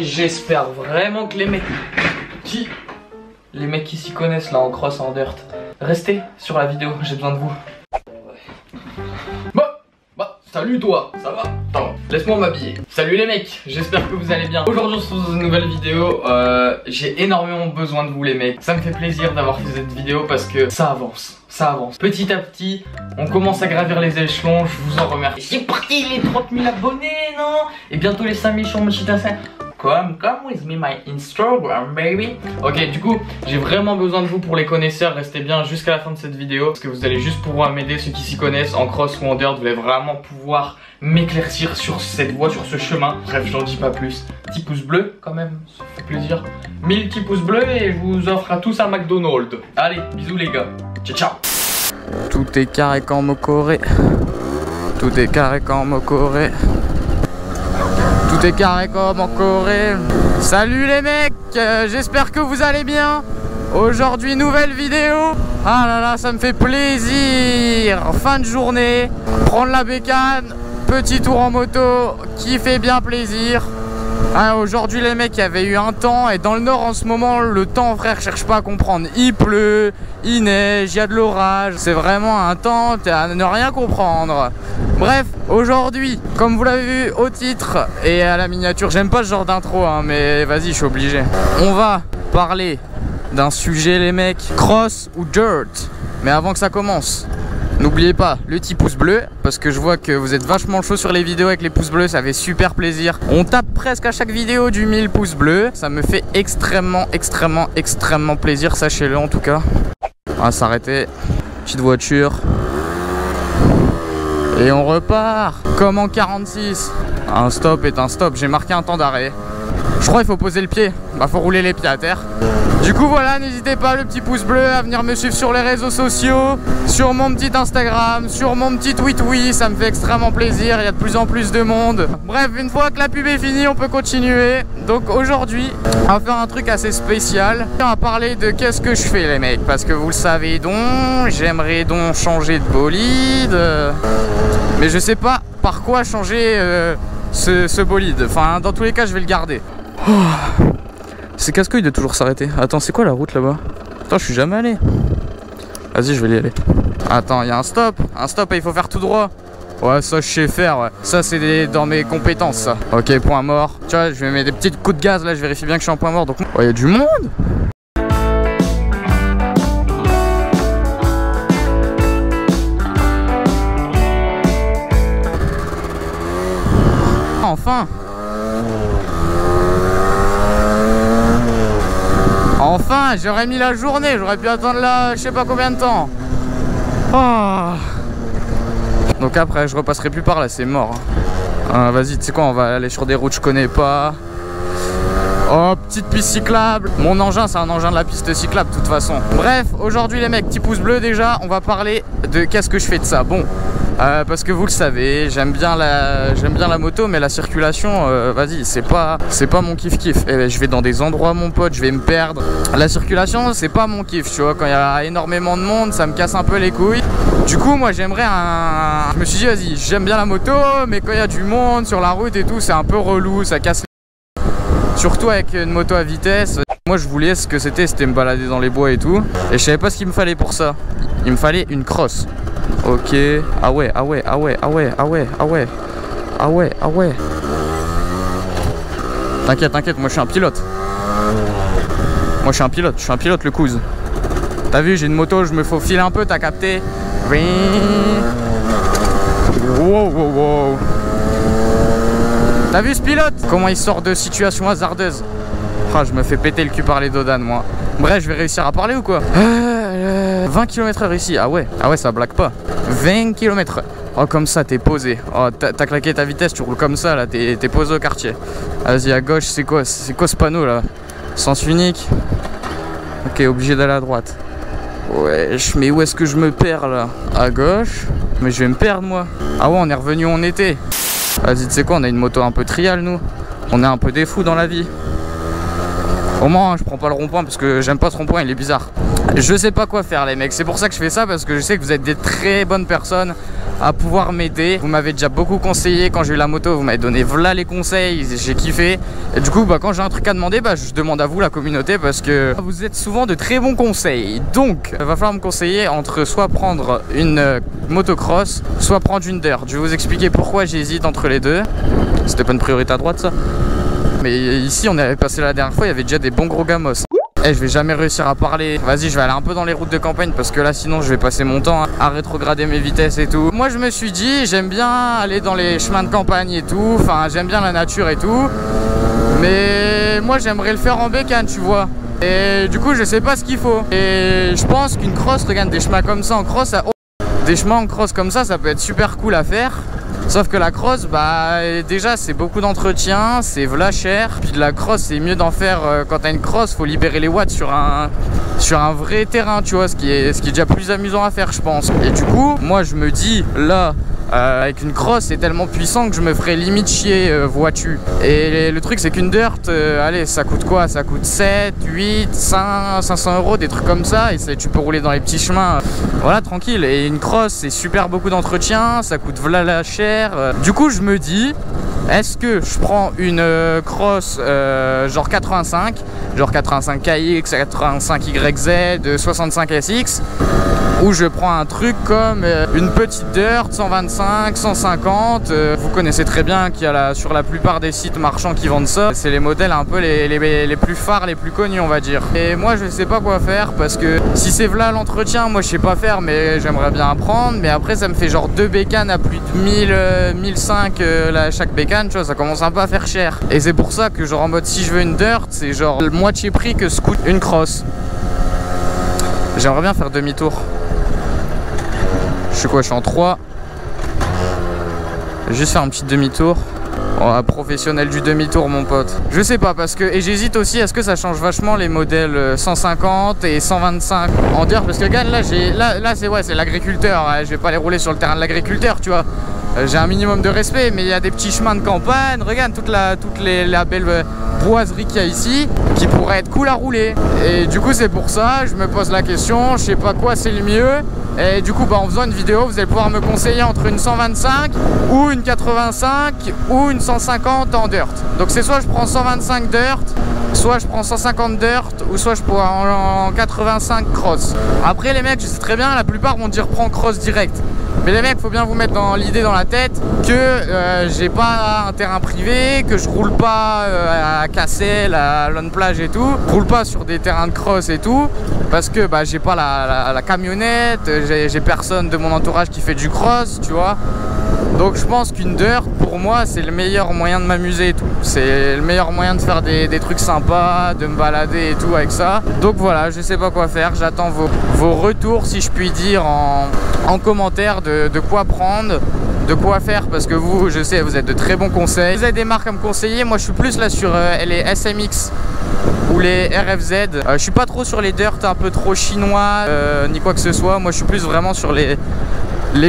J'espère vraiment que les mecs qui s'y connaissent là en cross, en dirt, restez sur la vidéo, j'ai besoin de vous. Salut toi, ça va? Attends, laisse-moi m'habiller. Salut les mecs, j'espère que vous allez bien. Aujourd'hui on se retrouve dans une nouvelle vidéo. J'ai énormément besoin de vous les mecs. Ça me fait plaisir d'avoir fait cette vidéo parce que ça avance, ça avance. Petit à petit, on commence à gravir les échelons, je vous en remercie. C'est parti les 30 000 abonnés, non? Et bientôt les 5 000 sur mon site internet. Come with me my Instagram baby. Ok, du coup j'ai vraiment besoin de vous. Pour les connaisseurs, restez bien jusqu'à la fin de cette vidéo parce que vous allez juste pouvoir m'aider. Ceux qui s'y connaissent en cross ou en dirt, vous allez vraiment pouvoir m'éclaircir sur cette voie, sur ce chemin. Bref, j'en dis pas plus. Petit pouce bleu quand même, ça fait plaisir. 1000 petits pouces bleus et je vous offre à tous un McDonald's. Allez, bisous les gars, ciao ciao. Tout est carré quand mocoré. Tout est carré quand mocoré. Tout est carré comme en Corée. Salut les mecs, j'espère que vous allez bien. Aujourd'hui nouvelle vidéo. Ah là là, ça me fait plaisir. Fin de journée, prendre la bécane, petit tour en moto qui fait bien plaisir. Ah, aujourd'hui les mecs, il y avait eu un temps. Et dans le nord en ce moment, le temps frère, cherche pas à comprendre. Il pleut, il neige, il y a de l'orage. C'est vraiment un temps à ne rien comprendre. Bref, aujourd'hui, comme vous l'avez vu au titre et à la miniature, j'aime pas ce genre d'intro hein, mais vas-y je suis obligé. On va parler d'un sujet les mecs, cross ou dirt. Mais avant que ça commence, n'oubliez pas le petit pouce bleu, parce que je vois que vous êtes vachement chaud sur les vidéos avec les pouces bleus, ça fait super plaisir. On tape presque à chaque vidéo du 1000 pouces bleus, ça me fait extrêmement plaisir, sachez-le en tout cas. On va s'arrêter, petite voiture. Et on repart, comme en 46. Un stop est un stop, j'ai marqué un temps d'arrêt. Je crois qu'il faut poser le pied, faut rouler les pieds à terre. Du coup voilà, n'hésitez pas, le petit pouce bleu, à venir me suivre sur les réseaux sociaux, sur mon petit Instagram, sur mon petit tweet, oui, ça me fait extrêmement plaisir, il y a de plus en plus de monde. Bref, une fois que la pub est finie, on peut continuer. Donc aujourd'hui, on va faire un truc assez spécial. On va parler de qu'est-ce que je fais les mecs, parce que vous le savez donc, j'aimerais donc changer de bolide, mais je sais pas par quoi changer ce bolide. Enfin, dans tous les cas, je vais le garder. Oh, c'est casse-couille de toujours s'arrêter. Attends, c'est quoi la route là-bas? Attends, je suis jamais allé. Vas-y, je vais y aller. Attends, il y a un stop et il faut faire tout droit. Ouais, ça je sais faire, ouais. Ça c'est dans mes compétences, ça. Ok, point mort. Tu vois, je vais mettre des petits coups de gaz là, je vérifie bien que je suis en point mort. Donc, oh, il y a du monde. Enfin, j'aurais mis la journée, j'aurais pu attendre là je sais pas combien de temps. Oh. Donc après je repasserai plus par là, c'est mort. Vas-y, tu sais quoi, on va aller sur des routes que je connais pas. Oh, petite piste cyclable. Mon engin, c'est un engin de la piste cyclable de toute façon. Bref, aujourd'hui les mecs, petit pouce bleu déjà, on va parler de qu'est-ce que je fais de ça. Bon, parce que vous le savez, j'aime bien la moto, mais la circulation, vas-y, c'est pas mon kiff-kiff. Je vais dans des endroits, mon pote, je vais me perdre. La circulation, c'est pas mon kiff, tu vois. Quand il y a énormément de monde, ça me casse un peu les couilles. Du coup, moi, j'aimerais un... Je me suis dit, vas-y, j'aime bien la moto, mais quand il y a du monde sur la route et tout, c'est un peu relou, ça casse les... Surtout avec une moto à vitesse. Moi je voulais ce que c'était me balader dans les bois et tout. Et je savais pas ce qu'il me fallait pour ça. Il me fallait une crosse. Ok. Ah ouais. T'inquiète, moi je suis un pilote. Je suis un pilote le couze. T'as vu, j'ai une moto, je me faufile un peu, t'as capté? Oui. Wow. T'as vu ce pilote? Comment il sort de situation hasardeuse? Oh, je me fais péter le cul par les dodanes moi. Bref, je vais réussir à parler ou quoi? 20 km/h ici, ah ouais ça blague pas. 20 km/h. Oh comme ça t'es posé. Oh t'as claqué ta vitesse, tu roules comme ça là, t'es posé au quartier. Vas-y à gauche, c'est quoi ce panneau là? Sens unique. Ok, obligé d'aller à droite. Wesh, mais où est-ce que je me perds là? À gauche. Mais je vais me perdre moi. Ah ouais, on est revenu en été. Vas-y, tu sais quoi, on a une moto un peu trial nous. On est un peu des fous dans la vie. Au moins, je prends pas le rond-point parce que j'aime pas ce rond-point, il est bizarre. Je sais pas quoi faire les mecs, c'est pour ça que je fais ça, parce que je sais que vous êtes des très bonnes personnes à pouvoir m'aider. Vous m'avez déjà beaucoup conseillé quand j'ai eu la moto, vous m'avez donné voilà les conseils, j'ai kiffé. Et du coup bah, quand j'ai un truc à demander, bah, je demande à vous la communauté parce que vous êtes souvent de très bons conseils. Donc il va falloir me conseiller entre soit prendre une motocross, soit prendre une dirt. Je vais vous expliquer pourquoi j'hésite entre les deux. C'était pas une priorité à droite ça. Mais ici on avait passé la dernière fois, il y avait déjà des bons gros gamos. Eh, je vais jamais réussir à parler. Vas-y, je vais aller un peu dans les routes de campagne parce que là sinon je vais passer mon temps à rétrograder mes vitesses et tout. Moi je me suis dit, j'aime bien aller dans les chemins de campagne et tout. Enfin j'aime bien la nature et tout. Mais moi j'aimerais le faire en bécane, tu vois. Et du coup je sais pas ce qu'il faut. Et je pense qu'une cross, regarde des chemins comme ça en cross, ça... des chemins en cross comme ça peut être super cool à faire. Sauf que la cross, bah déjà c'est beaucoup d'entretien, c'est v'là cher. Puis de la cross, c'est mieux d'en faire quand t'as une cross, faut libérer les watts sur un vrai terrain, tu vois, ce qui est déjà plus amusant à faire, je pense. Et du coup, moi je me dis là, avec une cross, c'est tellement puissant que je me ferais limite chier, vois-tu. Et le truc, c'est qu'une dirt, allez, ça coûte quoi? Ça coûte 7, 8, 500 euros, des trucs comme ça. Et tu peux rouler dans les petits chemins, voilà, tranquille. Et une cross, c'est super beaucoup d'entretien, ça coûte voilà la chair. Du coup, je me dis, est-ce que je prends une cross genre 85, genre 85 KX, 85 YZ, 65 SX? Ou je prends un truc comme une petite dirt 125, 150. Vous connaissez très bien qu'il y a sur la plupart des sites marchands qui vendent ça. C'est les modèles un peu les plus phares, les plus connus, on va dire. Et moi je sais pas quoi faire parce que si c'est là l'entretien, moi je sais pas faire, mais j'aimerais bien apprendre. Mais après ça me fait genre 2 bécanes à plus de 1000, 1005 chaque bécane, tu vois, ça commence un peu à faire cher. Et c'est pour ça que genre en mode si je veux une dirt, c'est genre le moitié prix que ce coûte une cross. J'aimerais bien faire demi-tour. Je suis quoi, je suis en 3. Juste faire un petit demi-tour. Oh, professionnel du demi-tour mon pote. Je sais pas parce que... Et j'hésite aussi, est-ce que ça change vachement les modèles 150 et 125 en dirt? Parce que regarde là, c'est ouais, c'est l'agriculteur. Je vais pas les rouler sur le terrain de l'agriculteur, tu vois. J'ai un minimum de respect, mais il y a des petits chemins de campagne. Regarde toute la belle boiserie qu'il y a ici, qui pourrait être cool à rouler. Et du coup c'est pour ça, je me pose la question, je sais pas quoi c'est le mieux. Et du coup bah, en faisant une vidéo vous allez pouvoir me conseiller entre une 125 ou une 85 ou une 150 en dirt. Donc c'est soit je prends 125 dirt, soit je prends 150 dirt, ou soit je prends en 85 cross. Après les mecs, je sais très bien, la plupart vont dire prends cross direct. Mais les mecs, faut bien vous mettre dans l'idée dans la tête que j'ai pas un terrain privé, que je roule pas à Cassel, à Lone Plage et tout. Je roule pas sur des terrains de cross et tout parce que bah, j'ai pas la camionnette, j'ai personne de mon entourage qui fait du cross, tu vois. Donc je pense qu'une dirt pour moi c'est le meilleur moyen de m'amuser et tout. C'est le meilleur moyen de faire des trucs sympas, de me balader et tout avec ça. Donc voilà, je sais pas quoi faire, j'attends vos retours si je puis dire en commentaire de quoi prendre, de quoi faire, parce que vous, je sais, vous êtes de très bons conseils. Vous avez des marques à me conseiller, moi je suis plus là sur les SMX ou les RFZ. Je suis pas trop sur les dirt un peu trop chinois ni quoi que ce soit, moi je suis plus vraiment sur les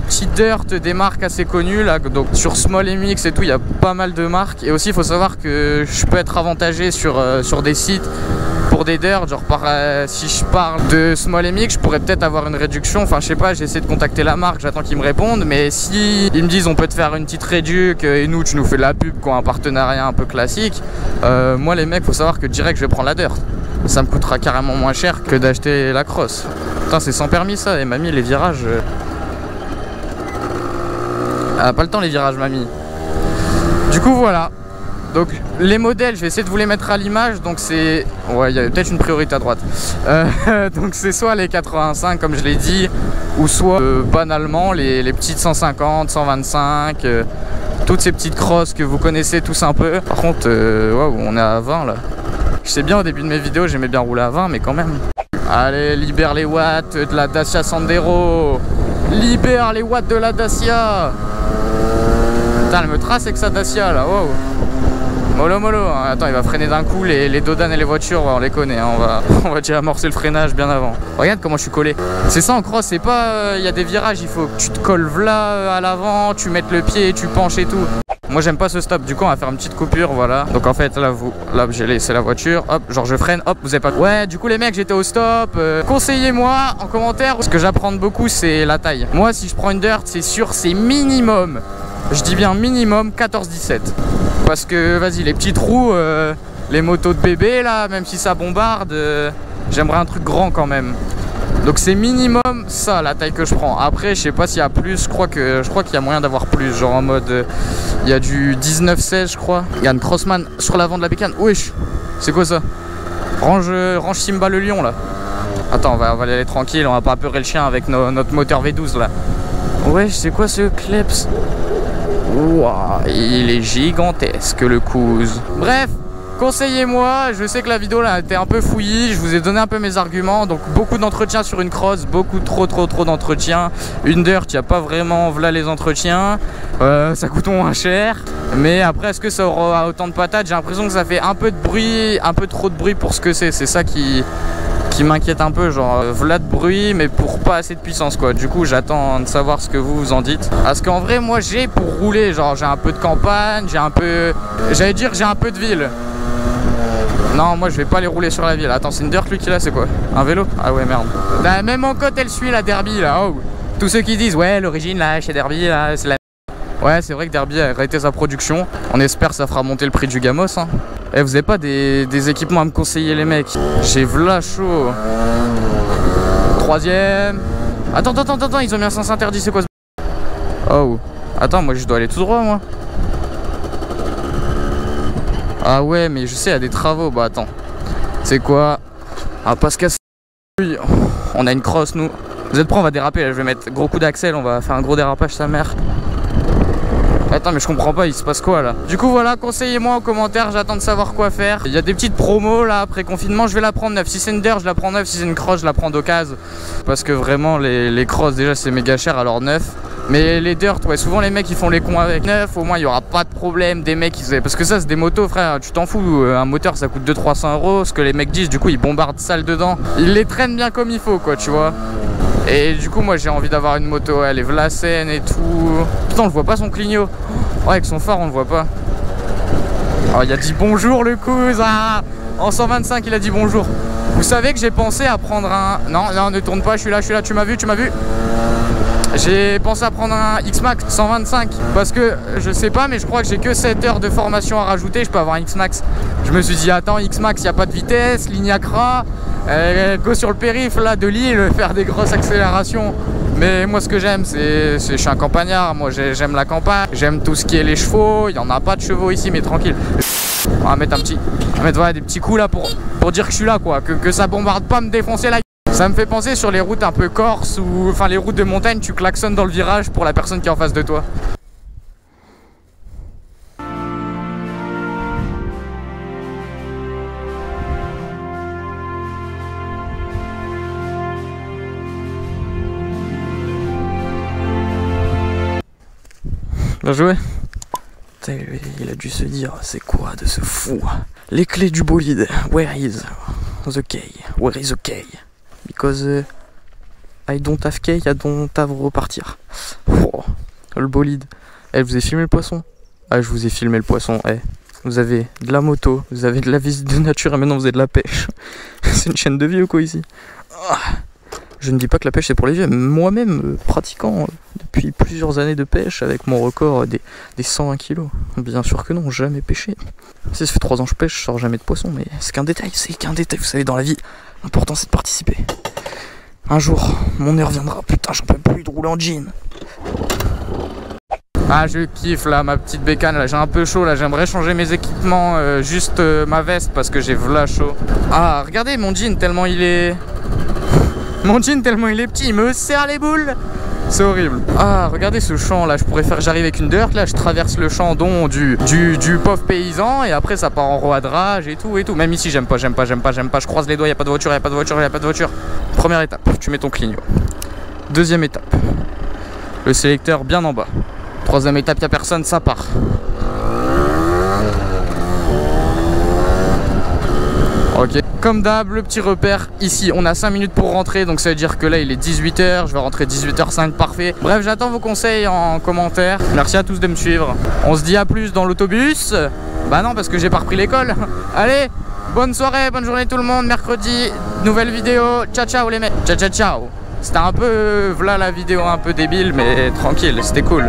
petites dirt des marques assez connues là, donc sur Small MX et tout, il y a pas mal de marques. Et aussi il faut savoir que je peux être avantagé sur des sites pour des dirt, genre si je parle de Small MX, je pourrais peut-être avoir une réduction, enfin je sais pas, j'essaie de contacter la marque, j'attends qu'ils me répondent. Mais si ils me disent on peut te faire une petite réduc et nous tu nous fais de la pub quoi, un partenariat un peu classique, moi les mecs faut savoir que direct je vais prendre la dirt. Ça me coûtera carrément moins cher que d'acheter la cross. Putain c'est sans permis ça, et mamie les virages... Ah, pas le temps les virages mamie. Du coup voilà. Donc les modèles je vais essayer de vous les mettre à l'image. Donc c'est... Ouais il y a peut-être une priorité à droite. Donc c'est soit les 85 comme je l'ai dit, ou soit banalement les petites 150, 125, toutes ces petites crosses que vous connaissez tous un peu. Par contre waouh, on est à 20 là. Je sais bien au début de mes vidéos j'aimais bien rouler à 20, mais quand même. Allez libère les watts de la Dacia Sandero. Libère les watts de la Dacia. Putain, elle me trace avec sa Dacia là, wow. Mollo mollo, attends, il va freiner d'un coup, les dodanes et les voitures, on les connaît, hein. on va déjà amorcer le freinage bien avant. Regarde comment je suis collé. C'est ça en cross, c'est pas, il y a des virages, il faut que tu te colles là à l'avant, tu mettes le pied, tu penches et tout. Moi j'aime pas ce stop, du coup on va faire une petite coupure, voilà. Donc en fait là, là j'ai laissé la voiture, hop, genre je freine, hop, vous avez pas... Ouais, du coup les mecs, j'étais au stop, conseillez-moi en commentaire. Ce que j'apprends beaucoup, c'est la taille. Moi si je prends une dirt, c'est sûr, c'est minimum, je dis bien minimum 14-17. Parce que vas-y, les petits trous, les motos de bébé là, même si ça bombarde, j'aimerais un truc grand quand même. Donc c'est minimum ça la taille que je prends. Après je sais pas s'il y a plus, je crois qu'il y a moyen d'avoir plus. Genre en mode, il y a du 19-16 je crois. Il y a une Crossman sur l'avant de la bécane. Wesh, c'est quoi ça? Range Simba le lion là. Attends, on va y aller tranquille, on va pas apeurer le chien avec notre moteur V12 là. Wesh, c'est quoi ce kleps? Ouah, il est gigantesque le couze. Bref, conseillez-moi, je sais que la vidéo là a été un peu fouillie, je vous ai donné un peu mes arguments. Donc beaucoup d'entretiens sur une cross, beaucoup trop d'entretiens. Une dirt, il n'y a pas vraiment voilà les entretiens, ça coûte moins cher. Mais après, est-ce que ça aura autant de patates? J'ai l'impression que ça fait un peu de bruit, un peu trop de bruit pour ce que c'est. C'est ça qui m'inquiète un peu, genre voilà de bruit mais pour pas assez de puissance quoi. Du coup j'attends de savoir ce que vous en dites, parce qu'en vrai moi j'ai pour rouler, genre j'ai un peu de campagne, j'ai un peu, j'allais dire j'ai un peu de ville. Non, moi je vais pas les rouler sur la ville. Attends, c'est une dirt lui qui là, c'est quoi? Un vélo? Ah ouais merde. Bah, même en côte elle suit la Derby là. Oh. Tous ceux qui disent ouais l'origine là chez Derby là c'est la... Ouais, c'est vrai que Derby a arrêté sa production. On espère que ça fera monter le prix du Gamos, hein. Eh, vous avez pas des équipements à me conseiller, les mecs? J'ai v'là chaud. Troisième. Attends, ils ont mis un sens interdit, c'est quoi ce... Oh. Attends, moi je dois aller tout droit, moi. Ah ouais, mais je sais, il y a des travaux. Bah attends. C'est quoi? Ah, pas se casser. On a une crosse, nous. Vous êtes prêts? On va déraper, là. Je vais mettre gros coup d'axel, on va faire un gros dérapage, sa mère. Attends, mais je comprends pas, il se passe quoi là? Du coup voilà, conseillez-moi en commentaire, j'attends de savoir quoi faire. Il y a des petites promos là, après confinement, je vais la prendre neuve. Si c'est une dirt, je la prends neuve, si c'est une cross, je la prends d'occasion. Parce que vraiment, les crosses déjà c'est méga cher, alors neuf. Mais les dirt, ouais, souvent les mecs ils font les cons avec neuf, au moins il y aura pas de problème. Des mecs, ils... parce que ça c'est des motos frère, tu t'en fous, un moteur ça coûte 200-300 €. Ce que les mecs disent, du coup ils bombardent sale dedans. Ils les traînent bien comme il faut quoi, tu vois. Et du coup moi j'ai envie d'avoir une moto, elle est vlacène et tout. Putain, on le voit pas son clignot. Ouais, avec son phare on le voit pas. Alors il a dit bonjour le cousin, ah. En 125 il a dit bonjour. Vous savez que j'ai pensé à prendre un... Non, non, ne tourne pas, je suis là, tu m'as vu. J'ai pensé à prendre un X-Max 125 parce que je sais pas, mais je crois que j'ai que 7 heures de formation à rajouter, je peux avoir un X-Max. Je me suis dit attends, X-Max, il n'y a pas de vitesse, ligne accra, go sur le périph là de Lille, faire des grosses accélérations. Mais moi ce que j'aime, c'est... je suis un campagnard, moi j'aime la campagne, j'aime tout ce qui est les chevaux, il n'y en a pas de chevaux ici mais tranquille. On va mettre un petit... on va mettre voilà, des petits coups là pour dire que je suis là quoi, que ça bombarde pas me défoncer la... Ça me fait penser sur les routes un peu corse ou enfin les routes de montagne, tu klaxonnes dans le virage pour la personne qui est en face de toi. Bien joué. Il a dû se dire c'est quoi de ce fou? Les clés du bolide. Where is the key? Because I don't have key, I don't have repartir. Oh, le bolide. Eh, vous avez filmé le poisson? Ah, je vous ai filmé le poisson. Eh, vous avez de la moto, vous avez de la visite de nature et maintenant vous avez de la pêche. C'est une chaîne de vie ou quoi ici? Je ne dis pas que la pêche c'est pour les vieux. Moi-même, pratiquant depuis plusieurs années de pêche avec mon record des 120 kilos. Bien sûr que non, jamais pêché. Si ça fait 3 ans que je pêche, je sors jamais de poisson, mais c'est qu'un détail, Vous savez, dans la vie, l'important c'est de participer. Un jour, mon heure viendra. Putain, j'en peux plus de rouler en jean. Ah, je kiffe là ma petite bécane là, j'ai un peu chaud là, j'aimerais changer mes équipements, juste ma veste parce que j'ai v'là chaud. Ah, regardez mon jean tellement il est... Mon jean tellement il est petit, il me serre les boules. C'est horrible. Ah, regardez ce champ là, je pourrais faire, j'arrive avec une dirt là, je traverse le champ dont du pauvre paysan et après ça part en roadrage et tout. Même ici j'aime pas, je croise les doigts, y a pas de voiture. Première étape, tu mets ton clignot. Deuxième étape, le sélecteur bien en bas. Troisième étape, y a personne, ça part. Ok. Comme d'hab, le petit repère ici, on a 5 minutes pour rentrer, donc ça veut dire que là il est 18h, je vais rentrer 18h05, parfait. Bref, j'attends vos conseils en commentaire, merci à tous de me suivre. On se dit à plus dans l'autobus. Bah non, parce que j'ai pas repris l'école. Allez, bonne soirée, bonne journée tout le monde, mercredi, nouvelle vidéo, ciao ciao les mecs, ciao ciao ciao. C'était un peu, voilà la vidéo un peu débile, mais tranquille, c'était cool.